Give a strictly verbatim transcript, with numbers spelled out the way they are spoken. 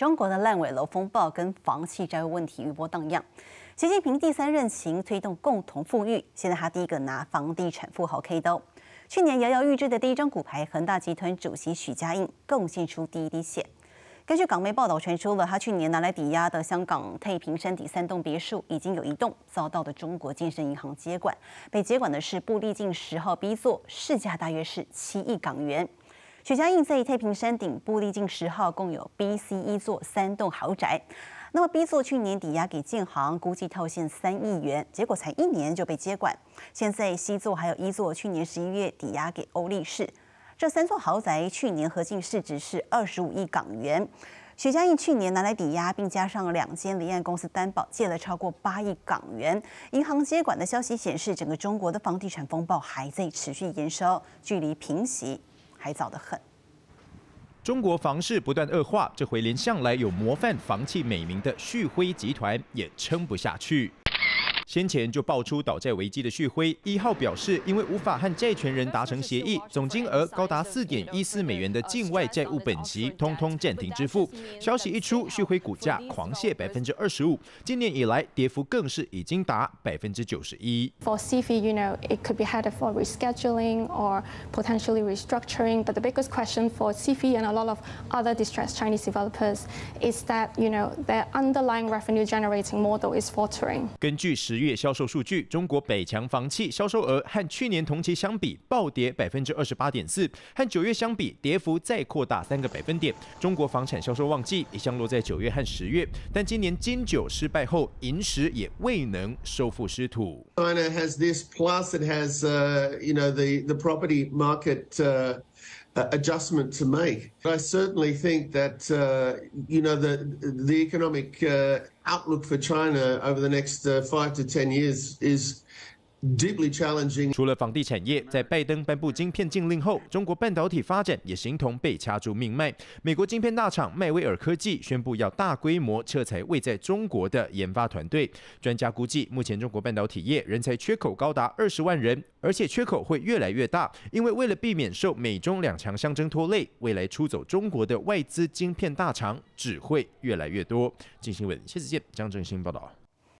中国的烂尾楼风暴跟房企债务问题余波荡漾。习近平第三任期推动共同富裕，现在他第一个拿房地产富豪 K 刀。去年摇摇欲坠的第一张骨牌，恒大集团主席许家印贡献出第一滴血。 根据港媒报道，传出了他去年拿来抵押的香港太平山底三栋别墅，已经有一栋遭到的中国建设银行接管，被接管的是布利径十号 B 座，市价大约是七亿港元。许家印在太平山顶布利径十号共有 B、C、E 座三栋豪宅，那么 B 座去年抵押给建行，估计套现三亿元，结果才一年就被接管。现在 C 座还有 E 座，去年十一月抵押给欧力士。 这三座豪宅去年合计市值是二十五亿港元，许家印去年拿来抵押，并加上两间离岸公司担保，借了超过八亿港元。银行接管的消息显示，整个中国的房地产风暴还在持续延烧，距离平息还早得很。中国房市不断恶化，这回连向来有模范房企美名的旭辉集团也撑不下去。 先前就爆出倒债危机的旭辉一号表示，因为无法和债权人达成协议，总金额高达四点一四美元的境外债务本息，通通暂停支付。消息一出，旭辉股价狂泻百分之二十五，今年以来跌幅更是已经达百分之九十一。For C F I, you know, it could be headed for rescheduling or potentially restructuring, but the biggest question for C F I and a lot of other distressed Chinese developers is that, you know, their underlying revenue-generating model is faltering. 根据十 十月销售数据，中国百强房企销售额和去年同期相比暴跌百分之二十八点四，和九月相比跌幅再扩大三个百分点。中国房产销售旺季一向落在九月和十月，但今年金九失败后，银十也未能收复失土。China has this, plus it has, you know, the the property market adjustment to make. I certainly think that, you know, the the economic outlook for China over the next five to ten years is deeply challenging. 除了房地产业，在拜登颁布晶片禁令后，中国半导体发展也形同被掐住命脉。美国晶片大厂迈威尔科技宣布要大规模撤裁位在中国的研发团队。专家估计，目前中国半导体业人才缺口高达二十万人，而且缺口会越来越大。因为为了避免受美中两强相争拖累，未来出走中国的外资晶片大厂只会越来越多。镜新闻，谢子健、江正兴报道。